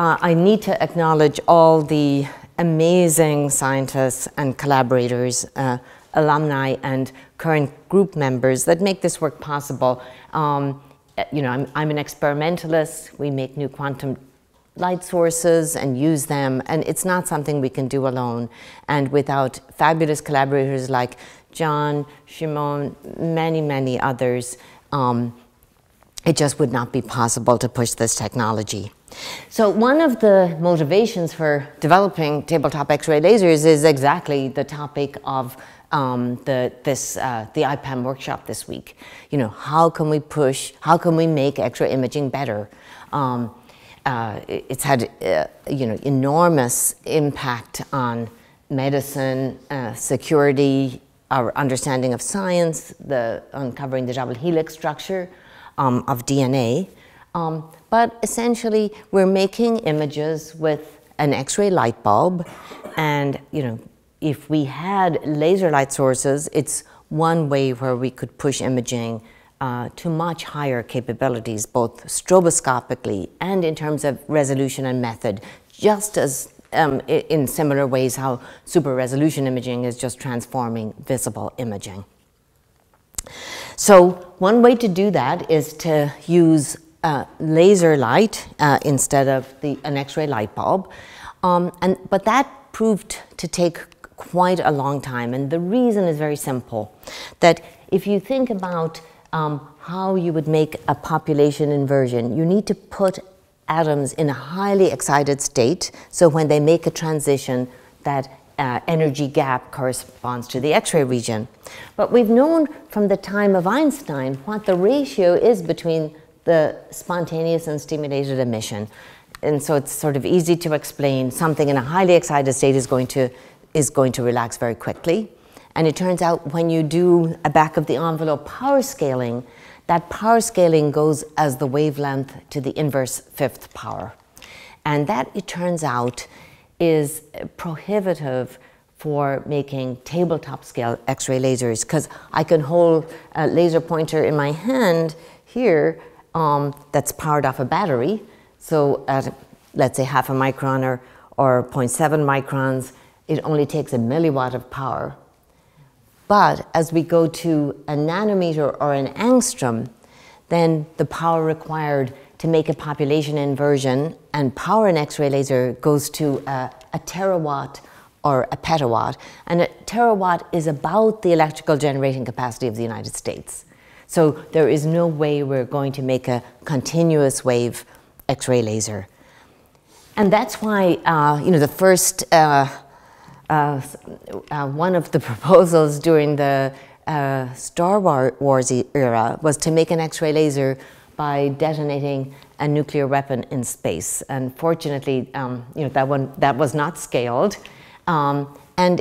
I need to acknowledge all the amazing scientists and collaborators, alumni and current group members that make this work possible. You know, I'm an experimentalist. We make new quantum light sources and use them, and it's not something we can do alone. And without fabulous collaborators like John, Shimon, many, many others, it just would not be possible to push this technology. So one of the motivations for developing tabletop X-ray lasers is exactly the topic of the IPAM workshop this week. You know, how can we push, how can we make X-ray imaging better? It's had, you know, enormous impact on medicine, security, our understanding of science, the uncovering the double helix structure of DNA. But essentially, we're making images with an X-ray light bulb, and you know, if we had laser light sources, it's one way where we could push imaging to much higher capabilities, both stroboscopically and in terms of resolution and method, just as in similar ways how super resolution imaging is just transforming visible imaging. So one way to do that is to use laser light instead of an X-ray light bulb, but that proved to take quite a long time, and the reason is very simple. That if you think about how you would make a population inversion, you need to put atoms in a highly excited state, so when they make a transition, that energy gap corresponds to the X-ray region. But we've known from the time of Einstein what the ratio is between the spontaneous and stimulated emission. And so it's sort of easy to explain something in a highly excited state is going to relax very quickly. And it turns out when you do a back of the envelope power scaling, that power scaling goes as the wavelength to the inverse fifth power. And that, it turns out, is prohibitive for making tabletop scale X-ray lasers, because I can hold a laser pointer in my hand here that's powered off a battery. So at, let's say, half a micron or 0.7 microns, it only takes a milliwatt of power. But as we go to a nanometer or an angstrom, then the power required to make a population inversion and power an X-ray laser goes to a terawatt or a petawatt. And a terawatt is about the electrical generating capacity of the United States. So there is no way we're going to make a continuous wave X-ray laser. And that's why, you know, the first, one of the proposals during the Star Wars era was to make an X-ray laser by detonating a nuclear weapon in space. And fortunately, you know, that was not scaled. And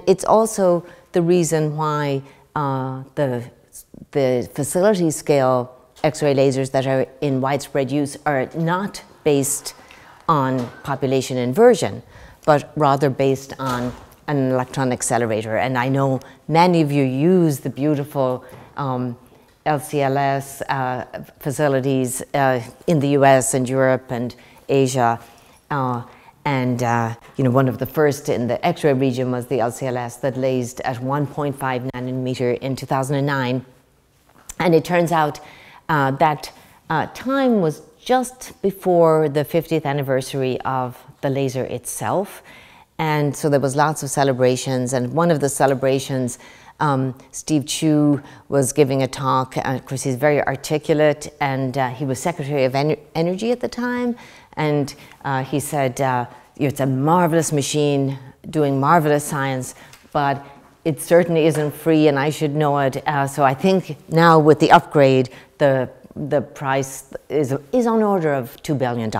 it's also the reason why the facility scale X-ray lasers that are in widespread use are not based on population inversion, but rather based on an electron accelerator. And I know many of you use the beautiful LCLS facilities in the US and Europe and Asia. You know, one of the first in the X-ray region was the LCLS that lased at 1.5 nanometer in 2009. And it turns out that time was just before the 50th anniversary of the laser itself. And so there was lots of celebrations, and one of the celebrations, Steve Chu was giving a talk. Of course, he's very articulate, and he was Secretary of Energy at the time, and he said, it's a marvelous machine doing marvelous science, but it certainly isn't free, and I should know it. So I think now with the upgrade, the price is on order of $2 billion.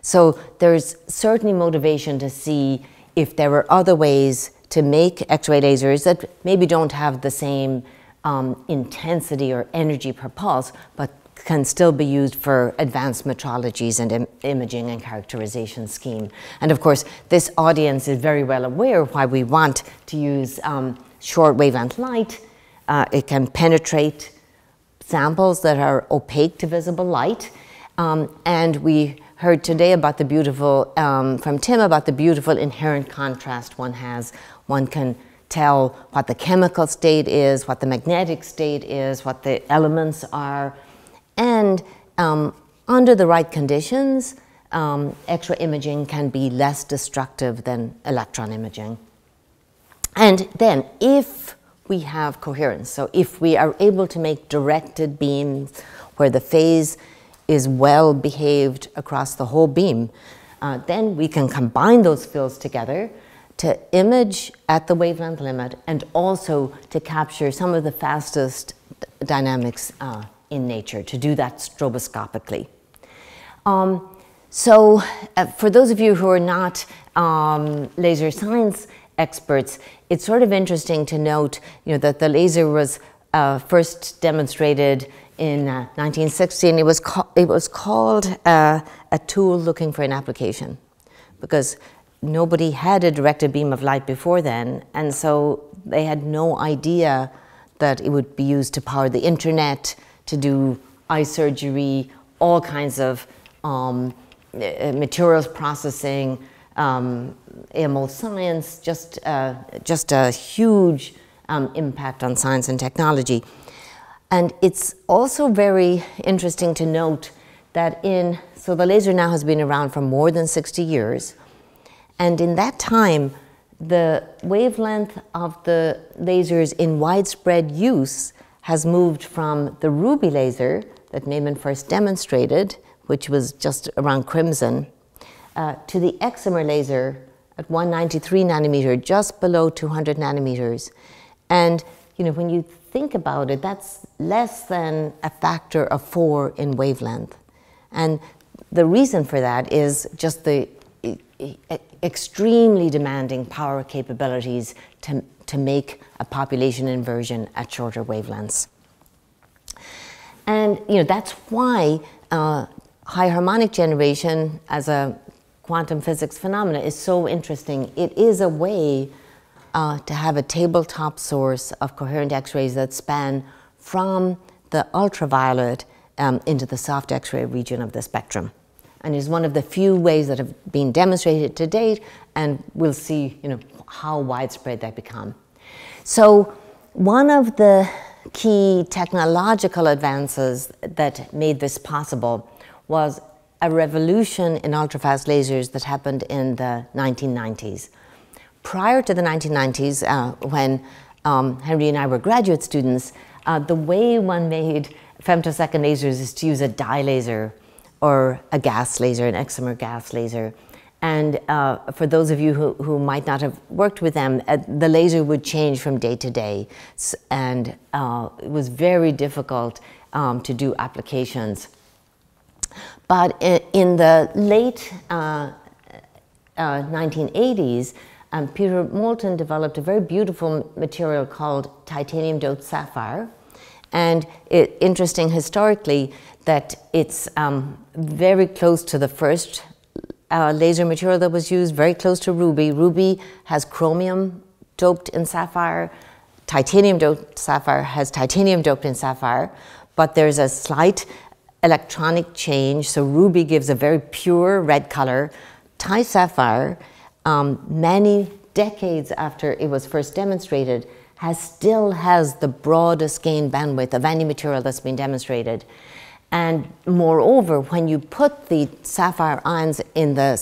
So there's certainly motivation to see if there were other ways to make X-ray lasers that maybe don't have the same intensity or energy per pulse, but can still be used for advanced metrologies and imaging and characterization scheme. And of course, this audience is very well aware why we want to use short wavelength light. It can penetrate samples that are opaque to visible light, and we heard today about the beautiful, from Tim, about the beautiful inherent contrast one has. One can tell what the chemical state is, what the magnetic state is, what the elements are. And under the right conditions, X-ray imaging can be less destructive than electron imaging. And then if we have coherence, so if we are able to make directed beams where the phase is well behaved across the whole beam, then we can combine those fields together to image at the wavelength limit and also to capture some of the fastest dynamics in nature, to do that stroboscopically. For those of you who are not laser science experts, it's sort of interesting to note, you know, that the laser was first demonstrated in 1960, and it was called a tool looking for an application, because nobody had a directed beam of light before then, and so they had no idea that it would be used to power the internet, to do eye surgery, all kinds of materials processing, AML science, just a huge impact on science and technology. And it's also very interesting to note that so the laser now has been around for more than 60 years. And in that time, the wavelength of the lasers in widespread use has moved from the ruby laser that Neyman first demonstrated, which was just around crimson, to the excimer laser at 193 nanometer, just below 200 nanometers. And you know, when you think about it, that's less than a factor of 4 in wavelength. And the reason for that is just the extremely demanding power capabilities to make a population inversion at shorter wavelengths. And you know, that's why high harmonic generation as a quantum physics phenomena is so interesting. It is a way to have a tabletop source of coherent X-rays that span from the ultraviolet into the soft X-ray region of the spectrum, and is one of the few ways that have been demonstrated to date, and we'll see, you know, how widespread they become. So one of the key technological advances that made this possible was a revolution in ultrafast lasers that happened in the 1990s. Prior to the 1990s, when Henry and I were graduate students, the way one made femtosecond lasers is to use a dye laser or a gas laser, an excimer gas laser. And for those of you who might not have worked with them, the laser would change from day to day. And it was very difficult to do applications. But in the late 1980s, Peter Moulton developed a very beautiful material called titanium doped sapphire. And it's interesting historically that it's very close to the first laser material that was used, very close to ruby. Ruby has chromium doped in sapphire. Titanium doped sapphire has titanium doped in sapphire, but there's a slight electronic change. So ruby gives a very pure red color. Ti:Sapphire, many decades after it was first demonstrated, still has the broadest gain bandwidth of any material that's been demonstrated. And moreover, when you put the sapphire ions in the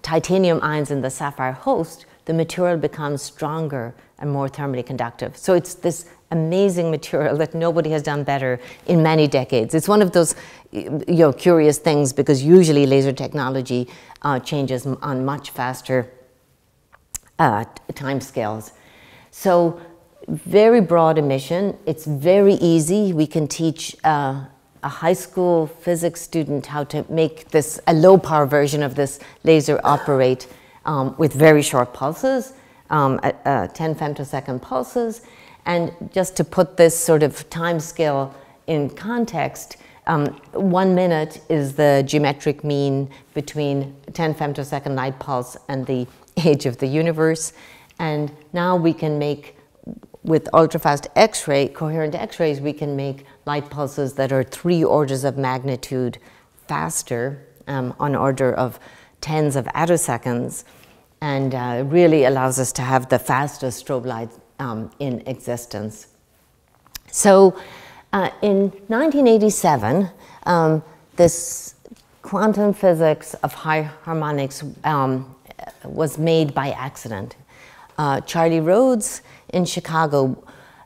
titanium ions in the sapphire host, the material becomes stronger and more thermally conductive. So it's this amazing material that nobody has done better in many decades. It's one of those, you know, curious things, because usually laser technology changes on much faster timescales. So very broad emission. It's very easy. We can teach a high school physics student how to make this, a low power version of this laser, operate with very short pulses, 10 femtosecond pulses. And just to put this sort of time scale in context, 1 minute is the geometric mean between 10 femtosecond light pulse and the age of the universe. And now we can make, with ultrafast X-ray, coherent X-rays, we can make light pulses that are 3 orders of magnitude faster, on order of tens of attoseconds, and really allows us to have the fastest strobe light in existence. So in 1987, this quantum physics of high harmonics was made by accident. Charlie Rhodes in Chicago,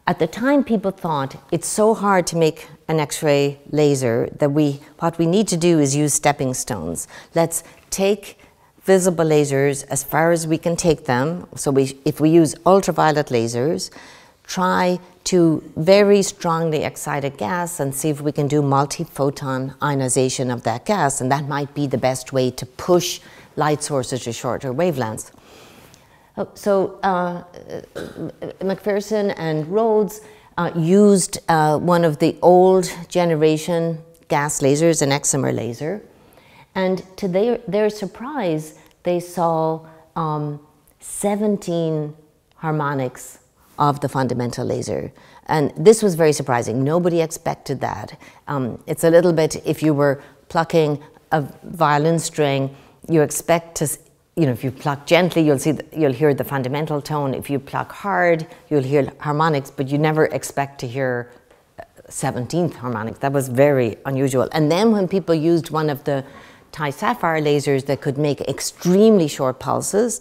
at the time people thought it's so hard to make an X-ray laser that what we need to do is use stepping stones. Let's take visible lasers as far as we can take them. So if we use ultraviolet lasers, try to very strongly excite a gas and see if we can do multi-photon ionization of that gas, and that might be the best way to push light sources to shorter wavelengths. So MacPherson and Rhodes used one of the old generation gas lasers, an excimer laser, and to their surprise, they saw 17 harmonics of the fundamental laser. And this was very surprising. Nobody expected that. It's a little bit, if you were plucking a violin string, you expect to, you know, if you pluck gently, you'll hear the fundamental tone. If you pluck hard, you'll hear harmonics, but you never expect to hear 17th harmonic. That was very unusual. And then when people used one of the Ti:Sapphire lasers that could make extremely short pulses,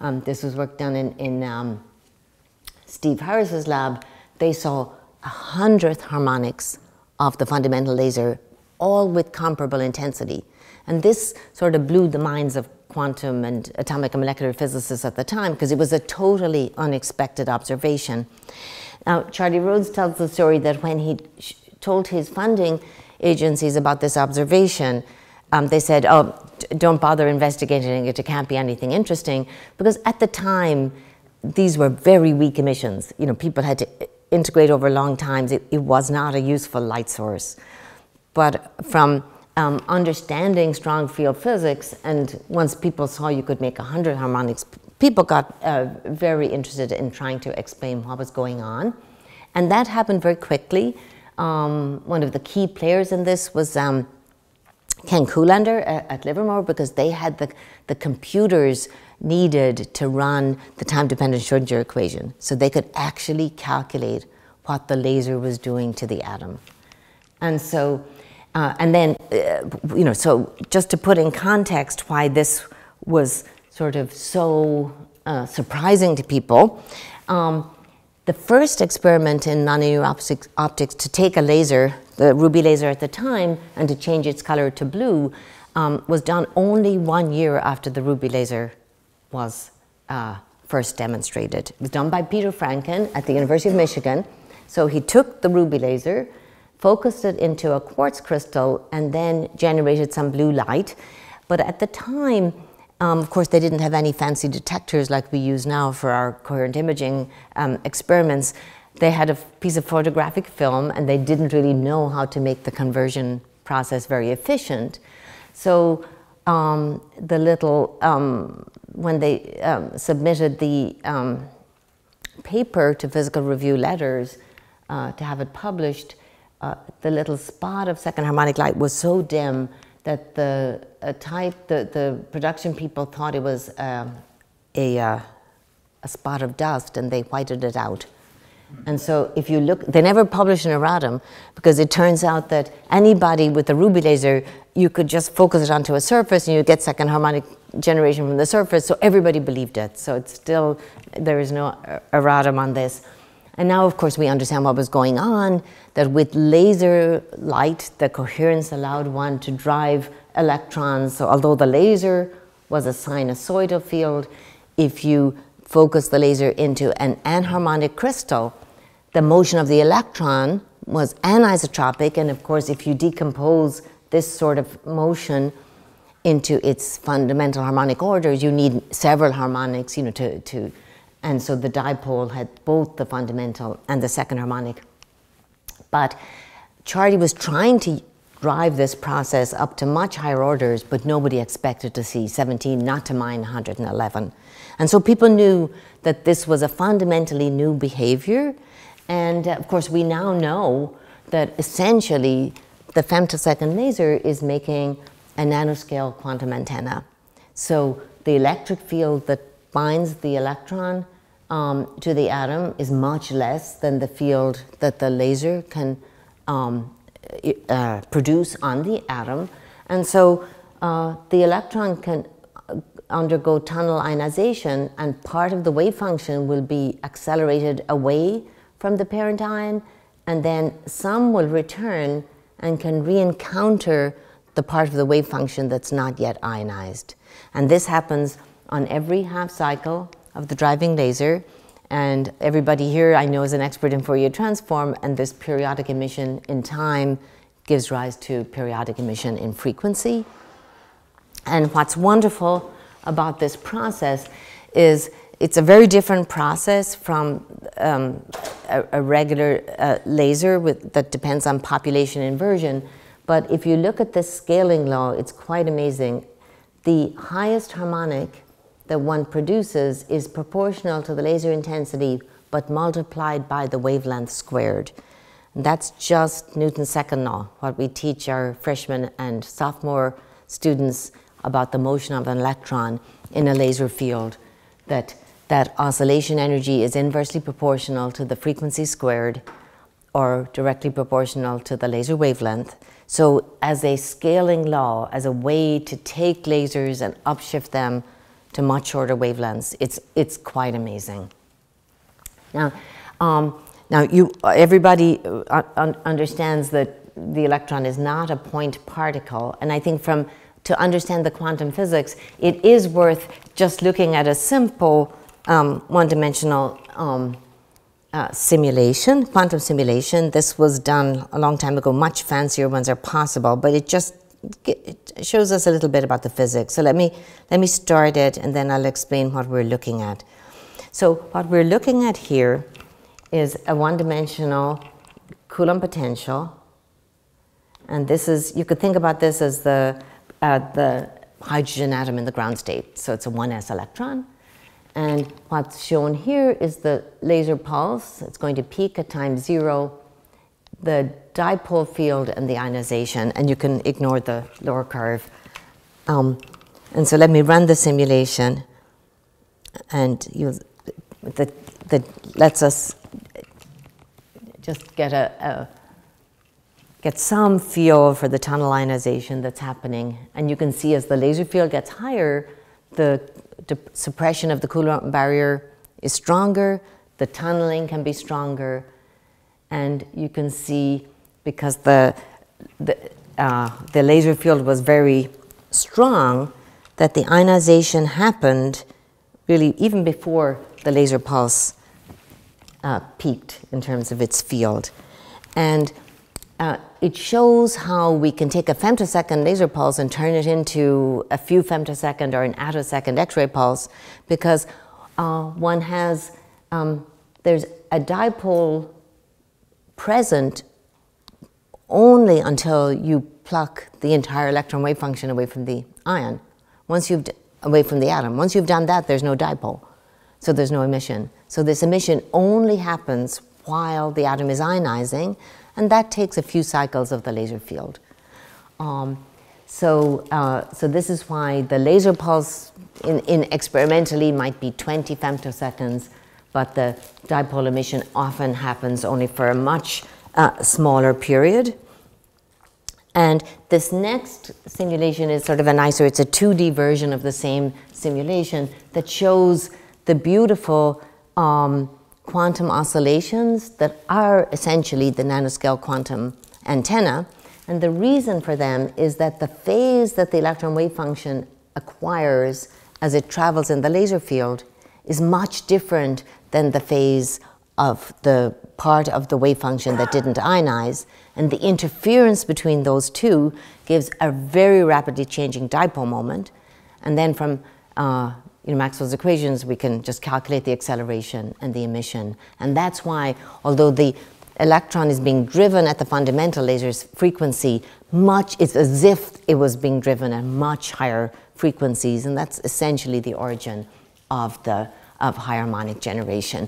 this was work done in Steve Harris's lab, they saw 100th harmonics of the fundamental laser, all with comparable intensity. And this sort of blew the minds of quantum and atomic and molecular physicists at the time, because it was a totally unexpected observation. Now, Charlie Rhodes tells the story that when he told his funding agencies about this observation, they said, oh, don't bother investigating it, it can't be anything interesting, because at the time, these were very weak emissions. You know, people had to integrate over long times. It was not a useful light source. But from understanding strong field physics, and once people saw you could make 100 harmonics, people got very interested in trying to explain what was going on. And that happened very quickly. One of the key players in this was Ken Kulander at Livermore, because they had the computers needed to run the time-dependent Schrödinger equation. So they could actually calculate what the laser was doing to the atom. And so, so just to put in context why this was sort of so surprising to people, the first experiment in nonlinear optics to take a laser, the ruby laser at the time, and to change its color to blue, was done only 1 year after the ruby laser was first demonstrated. It was done by Peter Franken at the University of Michigan. So he took the ruby laser, focused it into a quartz crystal, and then generated some blue light. But at the time, of course, they didn't have any fancy detectors like we use now for our coherent imaging experiments. They had a piece of photographic film, and they didn't really know how to make the conversion process very efficient. So when they submitted the paper to Physical Review Letters to have it published, the little spot of second harmonic light was so dim that the production people thought it was a spot of dust, and they whited it out. And so if you look, they never published an erratum, because it turns out that anybody with a ruby laser, you could just focus it onto a surface and you get second harmonic generation from the surface, so everybody believed it. So it's still, there is no erratum on this. And now, of course, we understand what was going on, that with laser light, the coherence allowed one to drive electrons. So although the laser was a sinusoidal field, if you focus the laser into an anharmonic crystal, the motion of the electron was anisotropic, and of course, if you decompose this sort of motion into its fundamental harmonic orders, you need several harmonics, you know, and so the dipole had both the fundamental and the second harmonic. But Charlie was trying to drive this process up to much higher orders, but nobody expected to see 17, not to mind 111. And so people knew that this was a fundamentally new behavior. And of course, we now know that essentially the femtosecond laser is making a nanoscale quantum antenna. So the electric field that binds the electron to the atom is much less than the field that the laser can produce on the atom. And so the electron can undergo tunnel ionization, and part of the wave function will be accelerated away from the parent ion, and then some will return and can re-encounter the part of the wave function that's not yet ionized. And this happens on every half cycle of the driving laser, and everybody here I know is an expert in Fourier transform, and this periodic emission in time gives rise to periodic emission in frequency. And what's wonderful about this process is it's a very different process from a regular laser that depends on population inversion. But if you look at this scaling law, it's quite amazing. The highest harmonic that one produces is proportional to the laser intensity, but multiplied by the wavelength squared. And that's just Newton's second law, what we teach our freshmen and sophomore students about the motion of an electron in a laser field, that oscillation energy is inversely proportional to the frequency squared, or directly proportional to the laser wavelength. So as a scaling law, as a way to take lasers and upshift them to much shorter wavelengths, it's quite amazing. Now, everybody understands that the electron is not a point particle, and I think to understand the quantum physics, it is worth just looking at a simple one-dimensional simulation, quantum simulation. This was done a long time ago. Much fancier ones are possible, but it shows us a little bit about the physics. So let me start it, and then I'll explain what we're looking at. So what we're looking at here is a one-dimensional Coulomb potential, and this is, you could think about this as the hydrogen atom in the ground state. So it's a 1s electron. And what's shown here is the laser pulse. It's going to peak at time 0, the dipole field, and the ionization. And you can ignore the lower curve. And so let me run the simulation. And that lets us just get get some feel for the tunnel ionization that's happening. And you can see as the laser field gets higher, the suppression of the Coulomb barrier is stronger, the tunneling can be stronger, and you can see, because the laser field was very strong, that the ionization happened really even before the laser pulse peaked in terms of its field. And it shows how we can take a femtosecond laser pulse and turn it into a few femtosecond or an attosecond X-ray pulse, because one has, there's a dipole present only until you pluck the entire electron wave function away from the ion. Once you've, away from the atom. Once you've done that, there's no dipole. So there's no emission. So this emission only happens while the atom is ionizing, and that takes a few cycles of the laser field. So this is why the laser pulse in experimentally might be 20 femtoseconds, but the dipole emission often happens only for a much smaller period. And this next simulation is sort of a nicer, it's a 2D version of the same simulation that shows the beautiful quantum oscillations that are essentially the nanoscale quantum antenna. And the reason for them is that the phase that the electron wave function acquires as it travels in the laser field is much different than the phase of the part of the wave function that didn't ionize. And the interference between those two gives a very rapidly changing dipole moment. And then from Maxwell's equations, we can just calculate the acceleration and the emission. And that's why, although the electron is being driven at the fundamental laser's frequency, it's as if it was being driven at much higher frequencies, and that's essentially the origin of high harmonic generation.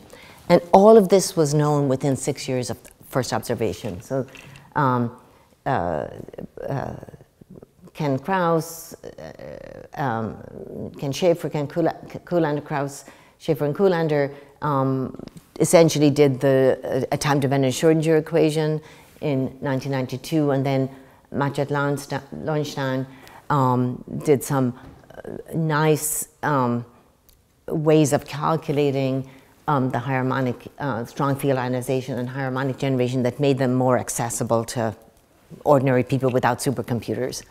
And all of this was known within 6 years of first observation. So Ken Krauss, Ken Schaeffer, Ken Kulander, Krauss, Schaeffer and Kulander essentially did the time-dependent Schrödinger equation in 1992, and then Machat-Leunstein did some nice ways of calculating the harmonic, strong field ionization and harmonic generation that made them more accessible to ordinary people without supercomputers.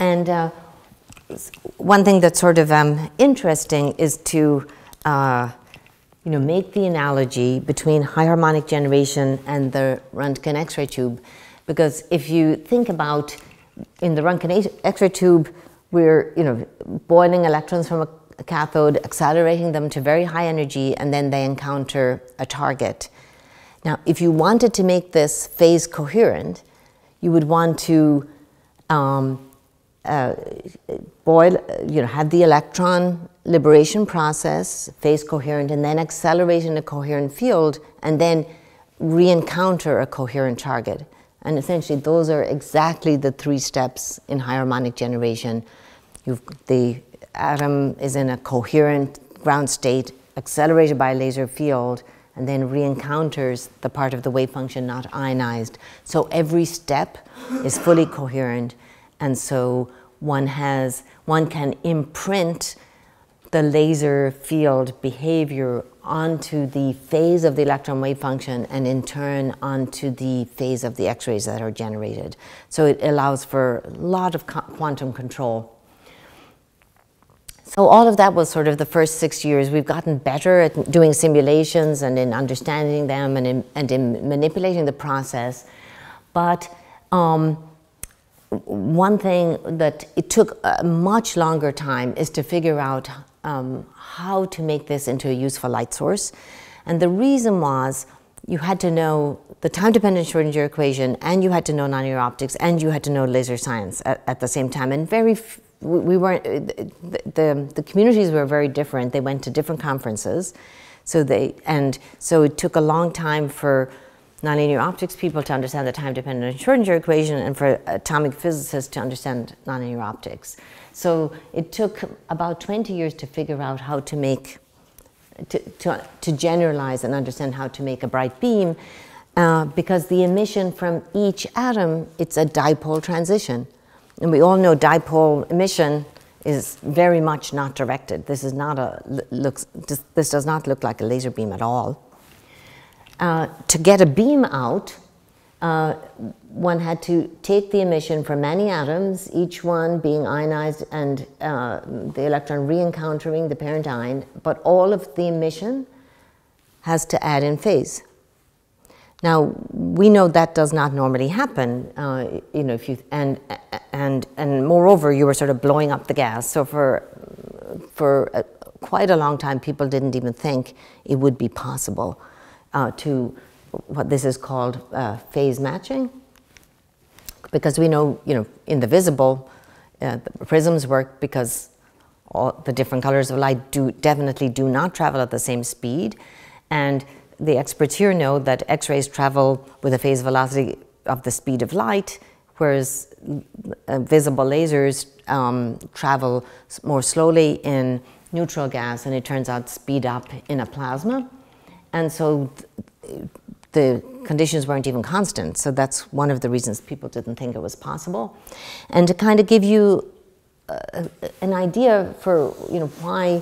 And one thing that's sort of interesting is to make the analogy between high harmonic generation and the Röntgen X-ray tube, because if you think about in the Röntgen X-ray tube, we're boiling electrons from a cathode, accelerating them to very high energy, and then they encounter a target. Now, if you wanted to make this phase coherent, you would want to boil, have the electron liberation process, phase coherent, and then accelerate in a coherent field, and then re-encounter a coherent target. And essentially, those are exactly the three steps in high harmonic generation. The atom is in a coherent ground state, accelerated by a laser field, and then re-encounters the part of the wave function not ionized. So every step is fully coherent, and so one can imprint the laser field behavior onto the phase of the electron wave function, and in turn onto the phase of the X-rays that are generated. So it allows for a lot of quantum control. So all of that was sort of the first 6 years. We've gotten better at doing simulations and in understanding them and in manipulating the process. But one thing that it took a much longer time is to figure out how to make this into a useful light source. And the reason was you had to know the time-dependent Schrödinger equation, and you had to know nonlinear optics, and you had to know laser science at the same time. And the communities were very different. They went to different conferences. So it took a long time for nonlinear optics people to understand the time-dependent Schrödinger equation, and for atomic physicists to understand nonlinear optics. So it took about 20 years to figure out how to make, to generalize and understand how to make a bright beam, because the emission from each atom, it's a dipole transition. And we all know dipole emission is very much not directed. This is not this does not look like a laser beam at all. To get a beam out, one had to take the emission from many atoms, each one being ionized and the electron re-encountering the parent ion, but all of the emission has to add in phase. Now, we know that does not normally happen, if you, and moreover, you were sort of blowing up the gas. So for quite a long time, people didn't even think it would be possible to what this is called phase matching, because we know, in the visible, the prisms work because all the different colors of light definitely do not travel at the same speed, and the experts here know that X-rays travel with a phase velocity of the speed of light, whereas visible lasers travel more slowly in neutral gas, and it turns out speed up in a plasma. And so the conditions weren't even constant. So that's one of the reasons people didn't think it was possible. And to kind of give you an idea for why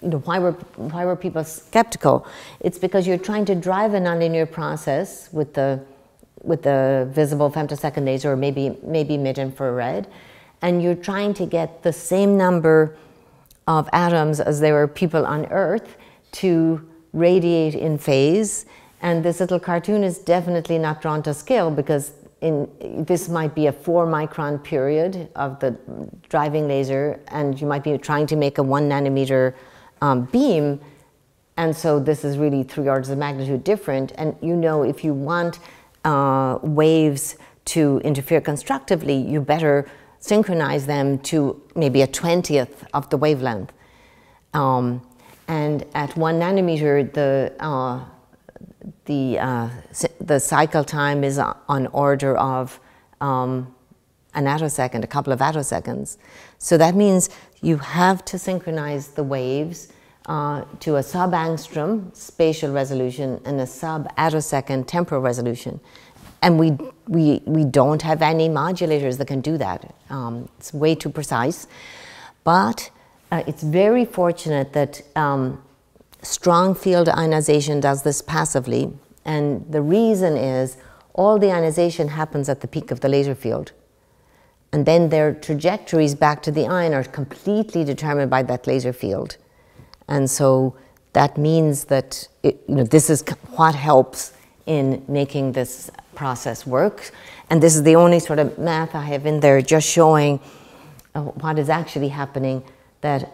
were people skeptical, it's because you're trying to drive a nonlinear process with the visible femtosecond laser, or maybe mid-infrared, and you're trying to get the same number of atoms as there were people on Earth to radiate in phase. And this little cartoon is definitely not drawn to scale, because this might be a 4 micron period of the driving laser, and you might be trying to make a 1 nanometer beam, and so this is really 3 orders of magnitude different. And if you want waves to interfere constructively, you better synchronize them to maybe a 20th of the wavelength. And at 1 nanometer, the cycle time is on order of an attosecond, a couple of attoseconds. So that means you have to synchronize the waves to a sub-angstrom spatial resolution and a sub-attosecond temporal resolution. And we don't have any modulators that can do that. It's way too precise. But it's very fortunate that strong field ionization does this passively. And the reason is all the ionization happens at the peak of the laser field. And then their trajectories back to the ion are completely determined by that laser field. And so that means that this is what helps in making this process work. And this is the only sort of math I have in there just showing what is actually happening, that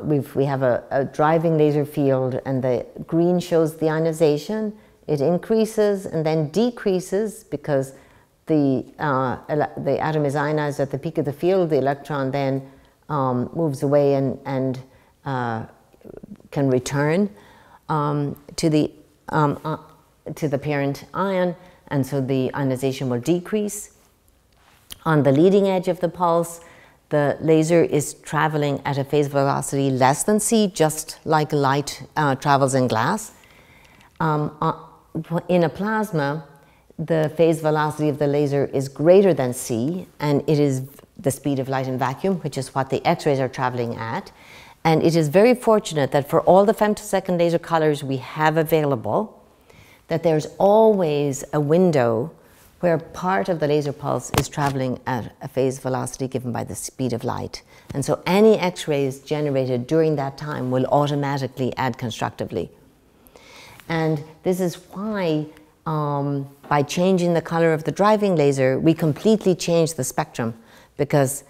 we have a driving laser field, and the green shows the ionization. It increases and then decreases because the atom is ionized at the peak of the field. The electron then moves away and can return to the parent ion, and so the ionization will decrease. On the leading edge of the pulse, the laser is traveling at a phase velocity less than c, just like light travels in glass. In a plasma, the phase velocity of the laser is greater than c, and it is the speed of light in vacuum, which is what the X-rays are traveling at. And it is very fortunate that for all the femtosecond laser colors we have available, that there's always a window where part of the laser pulse is traveling at a phase velocity given by the speed of light. And so any X-rays generated during that time will automatically add constructively. And this is why, by changing the color of the driving laser, we completely change the spectrum, because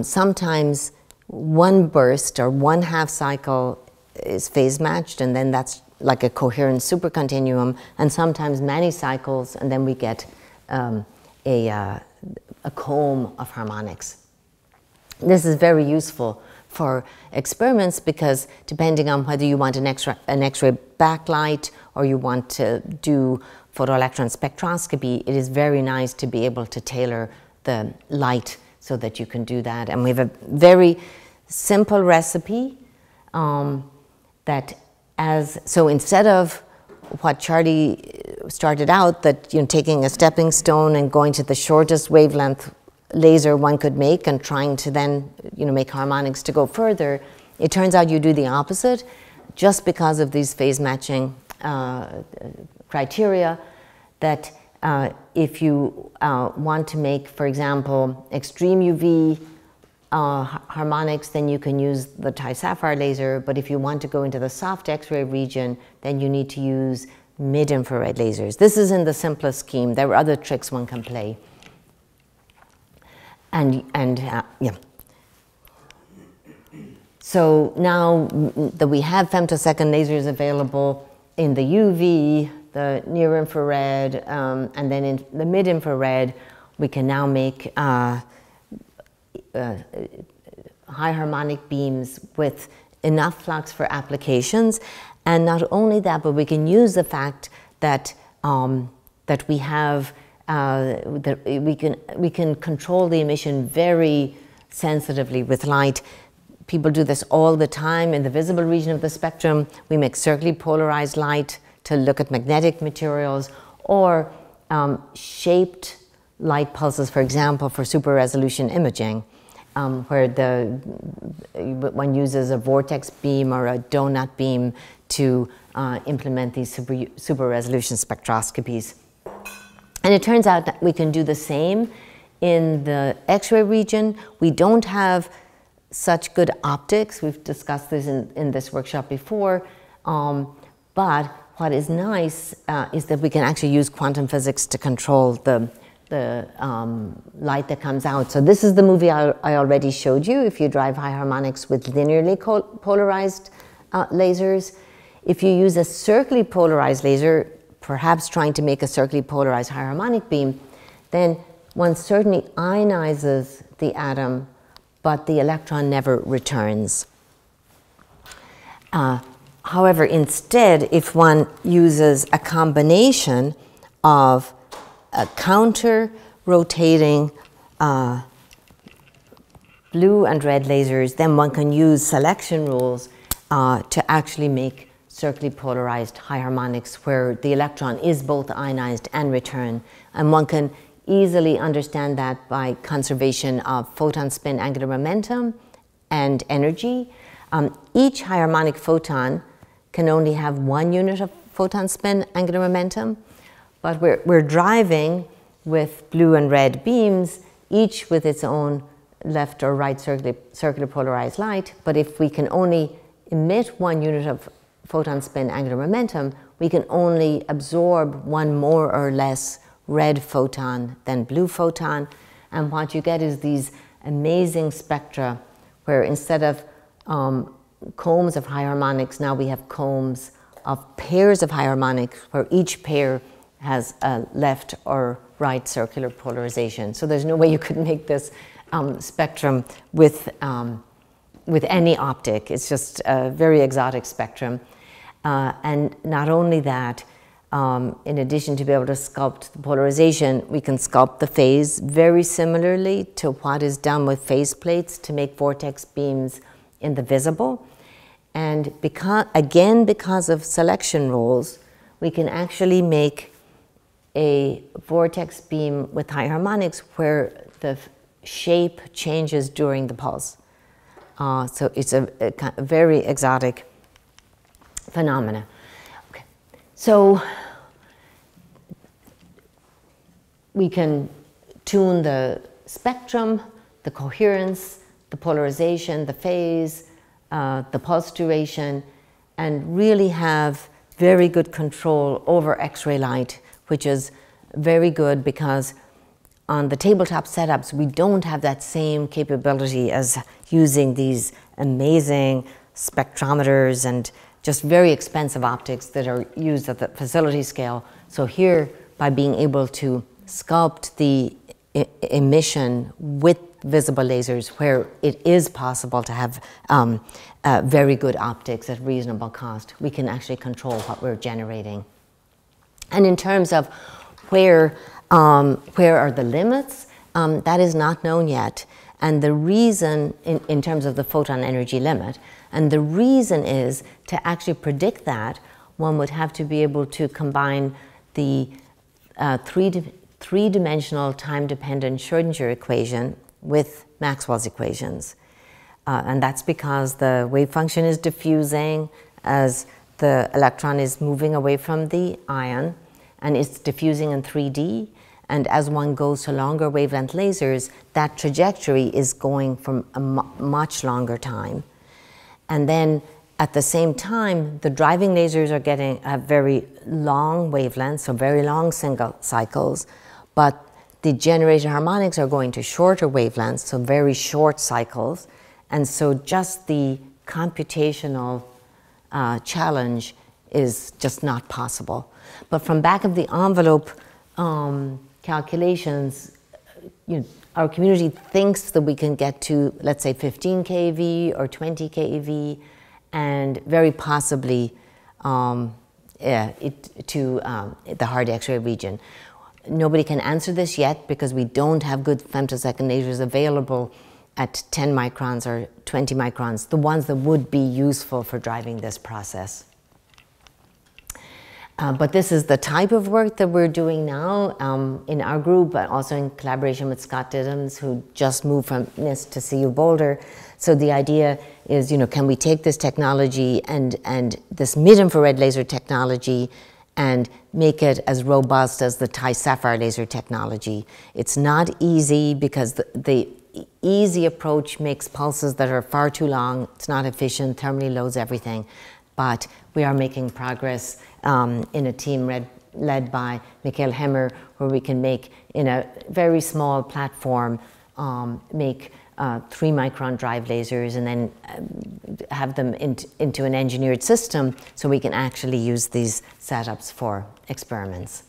sometimes one burst or one half cycle is phase matched, and then that's like a coherent supercontinuum, and sometimes many cycles, and then we get a comb of harmonics. This is very useful for experiments, because depending on whether you want an X-ray backlight or you want to do photoelectron spectroscopy, it is very nice to be able to tailor the light so that you can do that. And we have a very simple recipe so instead of what Charlie started out, that taking a stepping stone and going to the shortest wavelength laser one could make and trying to then make harmonics to go further, it turns out you do the opposite. Just because of these phase matching criteria, that if you want to make, for example, extreme UV harmonics, then you can use the Ti:Sapphire laser. But if you want to go into the soft X-ray region, then you need to use mid-infrared lasers. This is in the simplest scheme. There are other tricks one can play. Yeah. So now that we have femtosecond lasers available in the UV, the near-infrared, and then in the mid-infrared, we can now make high harmonic beams with enough flux for applications. And not only that, but we can use the fact that we can control the emission very sensitively with light. People do this all the time in the visible region of the spectrum. We make circularly polarized light to look at magnetic materials, or shaped light pulses, for example, for super resolution imaging, where one uses a vortex beam or a donut beam to implement these super resolution spectroscopies. And it turns out that we can do the same in the X-ray region. We don't have such good optics. We've discussed this in this workshop before, but what is nice is that we can actually use quantum physics to control the light that comes out. So this is the movie I already showed you. If you drive high harmonics with linearly polarized lasers, if you use a circularly polarized laser, perhaps trying to make a circularly polarized high harmonic beam, then one certainly ionizes the atom, but the electron never returns. However, instead, if one uses a combination of a counter-rotating blue and red lasers, then one can use selection rules to actually make circularly polarized high harmonics where the electron is both ionized and returned. And one can easily understand that by conservation of photon spin angular momentum and energy. Each high harmonic photon can only have 1 unit of photon spin angular momentum, but we're driving with blue and red beams, each with its own left or right circular polarized light. But if we can only emit 1 unit of photon spin angular momentum, we can only absorb 1 more or less red photon than blue photon. And what you get is these amazing spectra where instead of combs of high harmonics, now we have combs of pairs of high harmonics where each pair has a left or right circular polarization. So there's no way you could make this spectrum with any optic. It's just a very exotic spectrum. And not only that, in addition to be able to sculpt the polarization, we can sculpt the phase very similarly to what is done with phase plates to make vortex beams in the visible. And because of selection rules, we can actually make a vortex beam with high harmonics where the shape changes during the pulse. So it's a very exotic phenomena. Okay. So we can tune the spectrum, the coherence, the polarization, the phase, the pulse duration, and really have very good control over X-ray light, which is very good because on the tabletop setups, we don't have that same capability as using these amazing spectrometers and just very expensive optics that are used at the facility scale. So here, by being able to sculpt the emission with visible lasers, where it is possible to have very good optics at reasonable cost, we can actually control what we're generating. And in terms of where are the limits? That is not known yet. And the reason, in terms of the photon energy limit, and the reason is to actually predict that, one would have to be able to combine the three-dimensional time-dependent Schrödinger equation with Maxwell's equations. And that's because the wave function is diffusing as the electron is moving away from the ion, and it's diffusing in 3D. And as one goes to longer wavelength lasers, that trajectory is going from a much longer time. And then at the same time, the driving lasers are getting a very long wavelength, so very long single cycles, but the generated harmonics are going to shorter wavelengths, so very short cycles. And so just the computational challenge is just not possible. But from back of the envelope calculations, our community thinks that we can get to, let's say, 15 keV or 20 keV, and very possibly the hard X-ray region. Nobody can answer this yet because we don't have good femtosecond lasers available at 10 microns or 20 microns, the ones that would be useful for driving this process. But this is the type of work that we're doing now in our group, but also in collaboration with Scott Diddams, who just moved from NIST to CU Boulder. So the idea is, can we take this technology and this mid-infrared laser technology and make it as robust as the Ti:Sapphire laser technology? It's not easy because the easy approach makes pulses that are far too long. It's not efficient, thermally loads everything. But we are making progress in a team led by Mikhail Hemmer, where we can make, in a very small platform, make 3-micron drive lasers and then have them into an engineered system so we can actually use these setups for experiments.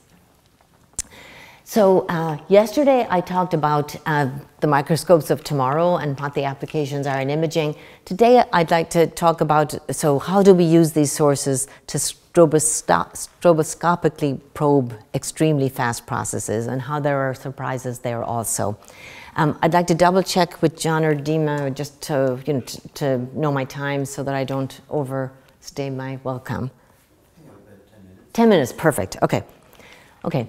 So yesterday I talked about the microscopes of tomorrow and what the applications are in imaging. Today I'd like to talk about, so how do we use these sources to stroboscopically probe extremely fast processes, and how there are surprises there also. I'd like to double check with John or Dima just to, you know, to know my time so that I don't overstay my welcome. 10 minutes, perfect, okay. Okay,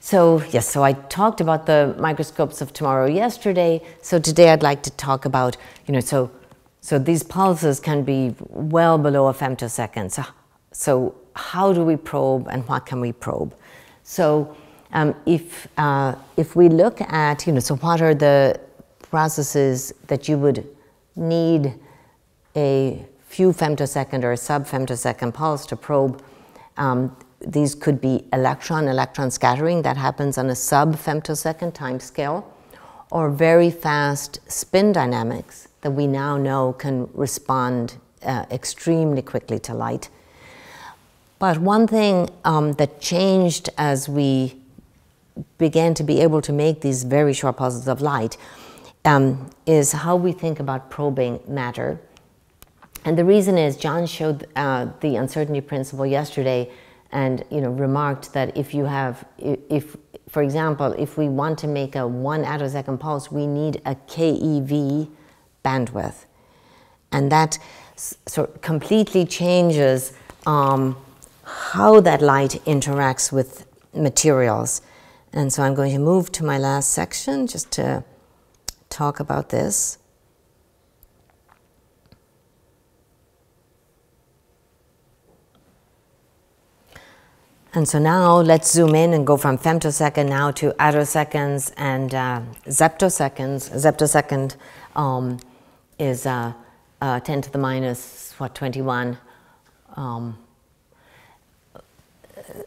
so yes, so I talked about the microscopes of tomorrow yesterday, so today I'd like to talk about, you know, so these pulses can be well below a femtosecond. So how do we probe and what can we probe? So if we look at, you know, so what are the processes that you would need a few femtosecond or a sub-femtosecond pulse to probe? These could be electron-electron scattering that happens on a sub-femtosecond timescale, or very fast spin dynamics that we now know can respond extremely quickly to light. But one thing that changed as we began to be able to make these very short pulses of light is how we think about probing matter. And the reason is John showed the uncertainty principle yesterday, and you know, remarked that if you have, for example, if we want to make a 1 attosecond pulse, we need a keV bandwidth, and that sort of completely changes how that light interacts with materials. And so I'm going to move to my last section just to talk about this. And so now let's zoom in and go from femtosecond now to attoseconds and zeptoseconds. Zeptosecond is 10 to the minus, what, 21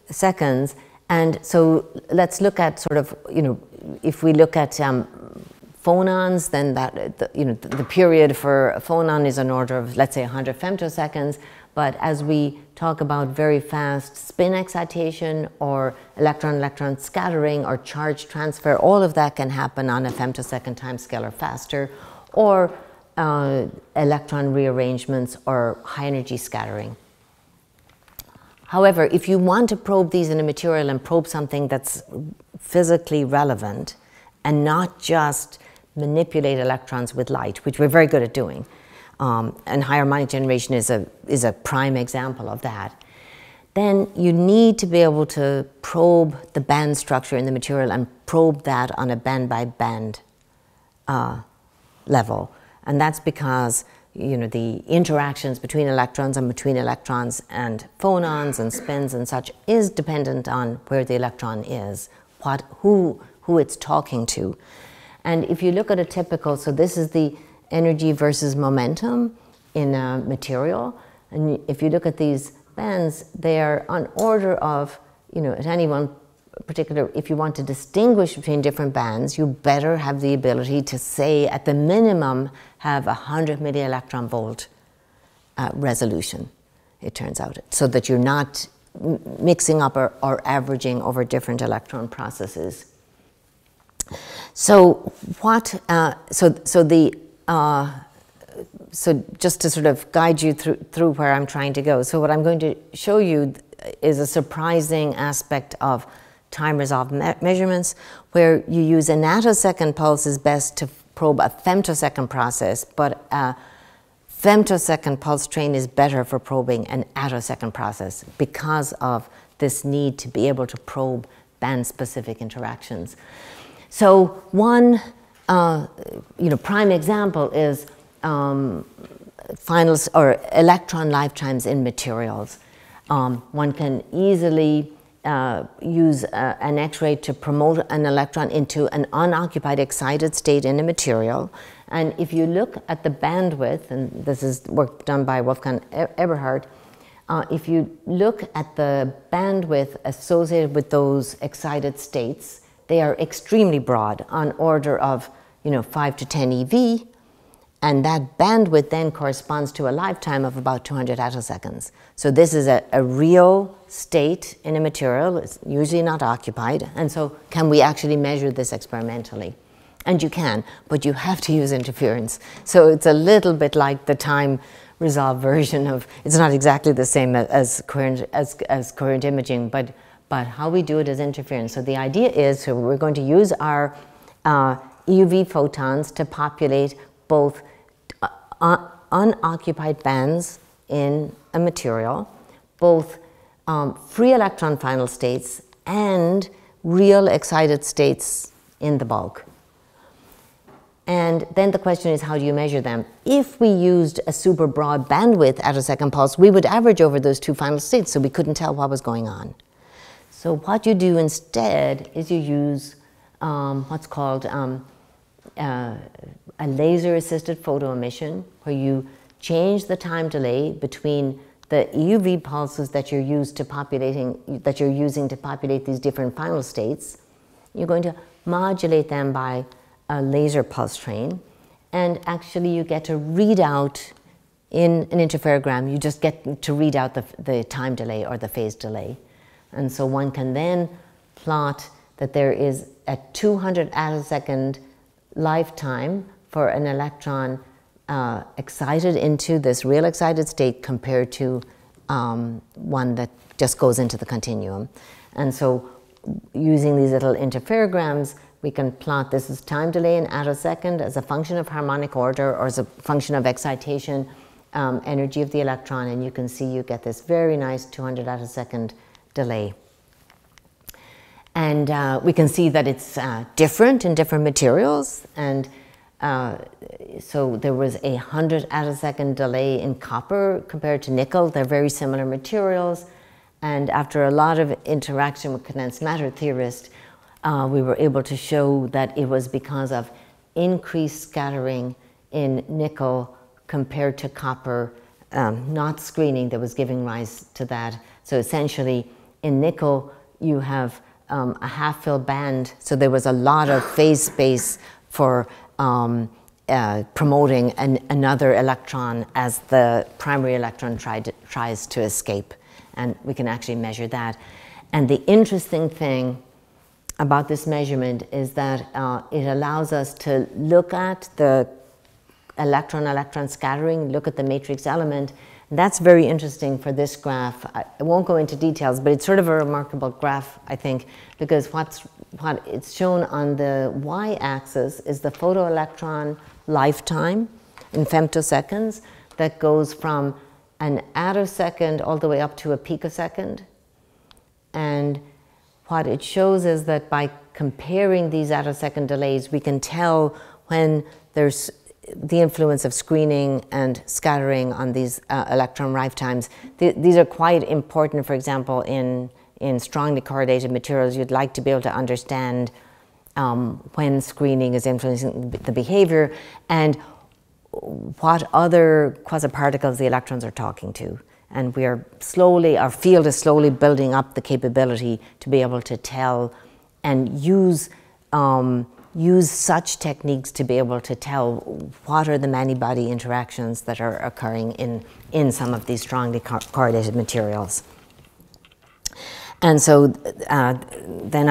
seconds. And so let's look at sort of, you know, if we look at phonons, then that, you know, the period for a phonon is an order of, let's say, 100 femtoseconds. But as we talk about very fast spin excitation or electron-electron scattering or charge transfer, all of that can happen on a femtosecond timescale or faster, or electron rearrangements or high-energy scattering. However, if you want to probe these in a material and probe something that's physically relevant and not just manipulate electrons with light, which we're very good at doing, and higher harmonic generation is a prime example of that, then you need to be able to probe the band structure in the material and probe that on a band-by-band level. And that's because, you know, the interactions between electrons and phonons and spins and such is dependent on where the electron is, who it's talking to. And if you look at a typical, so this is the energy versus momentum in a material, and if you look at these bands, they are on order of, you know, at any one particular, if you want to distinguish between different bands, you better have the ability to say at the minimum have 100 millielectron volt resolution, it turns out, so that you're not mixing up or averaging over different electron processes. So what, so just to sort of guide you through where I'm trying to go, so what I'm going to show you is a surprising aspect of time-resolved measurements, where you use an attosecond pulse is best to probe a femtosecond process, but a femtosecond pulse train is better for probing an attosecond process because of this need to be able to probe band-specific interactions. So one you know, prime example is finals or electron lifetimes in materials. One can easily use an X-ray to promote an electron into an unoccupied excited state in a material. And if you look at the bandwidth, and this is work done by Wolfgang Eberhardt, if you look at the bandwidth associated with those excited states, they are extremely broad, on order of, you know, 5 to 10 eV, And that bandwidth then corresponds to a lifetime of about 200 attoseconds. So this is a real state in a material. It's usually not occupied. And so can we actually measure this experimentally? And you can, but you have to use interference. So it's a little bit like the time resolved version of, it's not exactly the same as coherent imaging, but how we do it is interference. So the idea is, so we're going to use our EUV photons to populate both unoccupied bands in a material, both free electron final states and real excited states in the bulk. And then the question is, how do you measure them? If we used a super broad bandwidth attosecond pulse, we would average over those two final states, so we couldn't tell what was going on. So what you do instead is you use what's called a laser-assisted photo emission, where you change the time delay between the EUV pulses that you're using to populate these different final states. You're going to modulate them by a laser pulse train, and actually you get to read out in an interferogram. You just get to read out the time delay or the phase delay, and so one can then plot that there is a 200 attosecond lifetime for an electron excited into this real excited state compared to one that just goes into the continuum. And so using these little interferograms, we can plot this as time delay in attosecond as a function of harmonic order or as a function of excitation, energy of the electron, and you can see you get this very nice 200 attosecond delay. And we can see that it's different in different materials. And so there was a 100 attosecond delay in copper compared to nickel. They're very similar materials. And after a lot of interaction with condensed matter theorists, we were able to show that it was because of increased scattering in nickel compared to copper, not screening, that was giving rise to that. So essentially, in nickel, you have a half-fill band, so there was a lot of phase space for promoting another electron as the primary electron tries to escape, and we can actually measure that. And the interesting thing about this measurement is that it allows us to look at the electron-electron scattering, look at the matrix element. That's very interesting for this graph. I won't go into details, but it's sort of a remarkable graph, I think, because what it's shown on the y-axis is the photoelectron lifetime in femtoseconds that goes from an attosecond all the way up to a picosecond. And what it shows is that by comparing these attosecond delays, we can tell when there's the influence of screening and scattering on these electron lifetimes. These are quite important, for example, in strongly correlated materials. You'd like to be able to understand when screening is influencing the behavior and what other quasiparticles the electrons are talking to. And we are slowly, our field is slowly building up the capability to be able to tell and use such techniques to be able to tell what are the many-body interactions that are occurring in some of these strongly correlated materials. And so then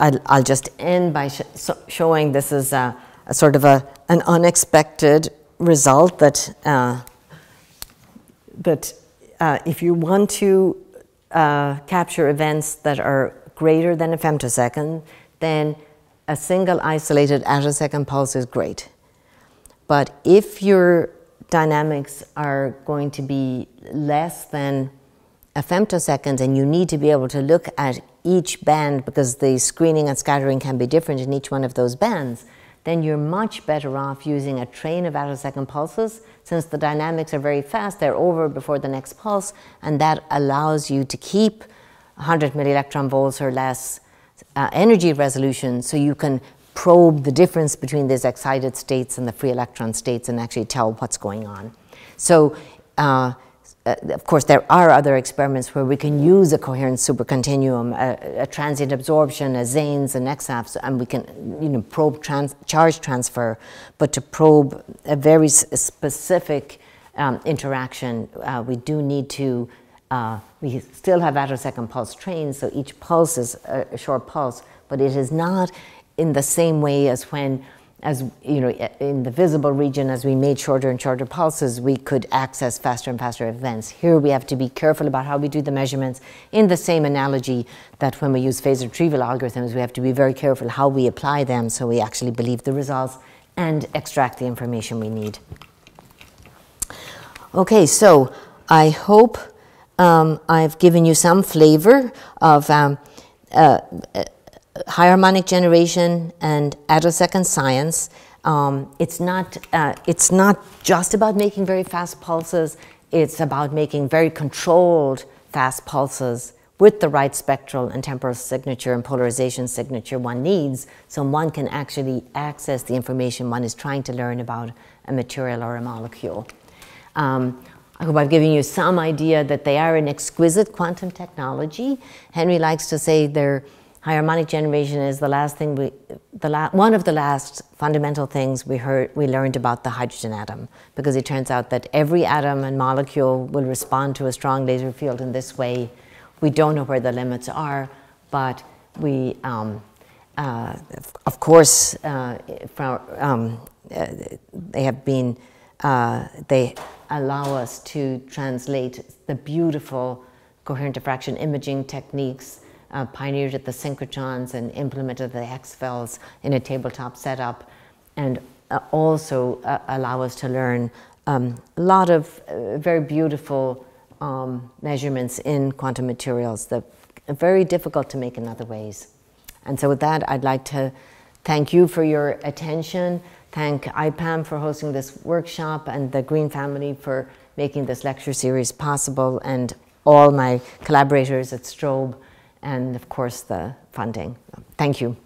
I'll just end by showing this is a sort of an unexpected result that, if you want to capture events that are greater than a femtosecond, then a single isolated attosecond pulse is great. But if your dynamics are going to be less than a femtosecond and you need to be able to look at each band because the screening and scattering can be different in each one of those bands, then you're much better off using a train of attosecond pulses. Since the dynamics are very fast, they're over before the next pulse, and that allows you to keep 100 millielectron volts or less energy resolution, so you can probe the difference between these excited states and the free electron states and actually tell what's going on. So of course, there are other experiments where we can use a coherent supercontinuum, a transient absorption, a XANES, an EXAFS, and we can, you know, probe charge transfer, but to probe a very specific interaction, we do need to, we still have attosecond pulse trains, so each pulse is a short pulse, but it is not in the same way as when, as you know, in the visible region, as we made shorter and shorter pulses, we could access faster and faster events. Here we have to be careful about how we do the measurements. In the same analogy that when we use phase retrieval algorithms, we have to be very careful how we apply them so we actually believe the results and extract the information we need. Okay, so I hope I've given you some flavor of high harmonic generation and attosecond science. It's not just about making very fast pulses, it's about making very controlled fast pulses with the right spectral and temporal signature and polarization signature one needs, so one can actually access the information one is trying to learn about a material or a molecule. I hope I've given you some idea that they are an exquisite quantum technology. Henry likes to say they're high harmonic generation is the last thing one of the last fundamental things we learned about the hydrogen atom, because it turns out that every atom and molecule will respond to a strong laser field in this way. We don't know where the limits are, but we, of course, they have been, they allow us to translate the beautiful coherent diffraction imaging techniques pioneered at the synchrotrons and implemented the XFELs in a tabletop setup, and also allow us to learn a lot of very beautiful measurements in quantum materials that are very difficult to make in other ways. And so with that, I'd like to thank you for your attention, thank IPAM for hosting this workshop, and the Green family for making this lecture series possible, and all my collaborators at Strobe, and of course the funding. Thank you.